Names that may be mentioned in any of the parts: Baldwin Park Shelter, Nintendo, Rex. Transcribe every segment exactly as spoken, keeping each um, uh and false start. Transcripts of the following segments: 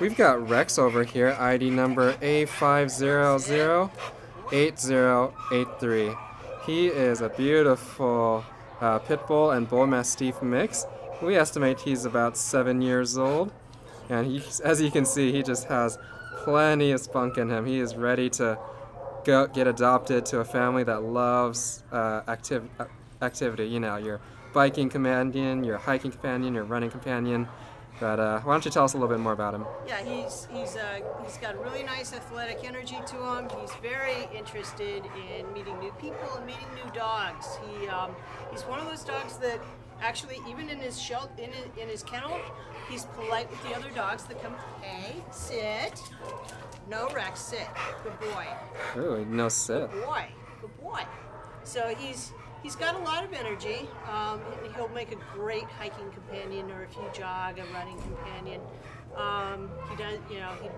We've got Rex over here, I D number A five zero zero eight zero eight three. He is a beautiful uh, pit bull and bull mastiff mix. We estimate he's about seven years old, and he, as you can see, he just has plenty of spunk in him. He is ready to go get adopted to a family that loves uh, activ activity. You know, your biking companion, your hiking companion, your running companion. But uh, why don't you tell us a little bit more about him? Yeah, he's he's uh, he's got really nice athletic energy to him. He's very interested in meeting new people and meeting new dogs. He um, he's one of those dogs that actually, even in his shelter, in his, in his kennel, he's polite with the other dogs that come. Hey, sit. No, Rex, sit. Good boy. Ooh, no sit. Good boy. Good boy. So he's. He's got a lot of energy. Um, he'll make a great hiking companion, or if you jog, a running companion. Um, he does, you know, he,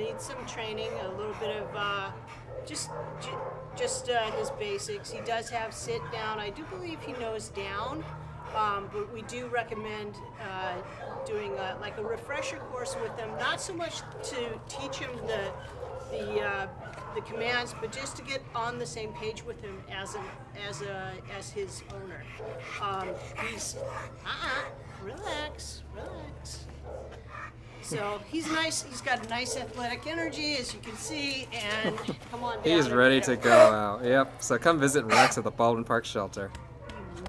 he needs some training, a little bit of uh, just just uh, his basics. He does have sit down. I do believe he knows down, um, but we do recommend uh, doing a, like a refresher course with him. Not so much to teach him the the. Uh, the commands, but just to get on the same page with him as a, as a, as his owner. Um, he's, uh-uh, relax, relax. So he's nice, he's got nice athletic energy, as you can see, and come on down. He's ready to go out, yep. So come visit Rex at the Baldwin Park Shelter.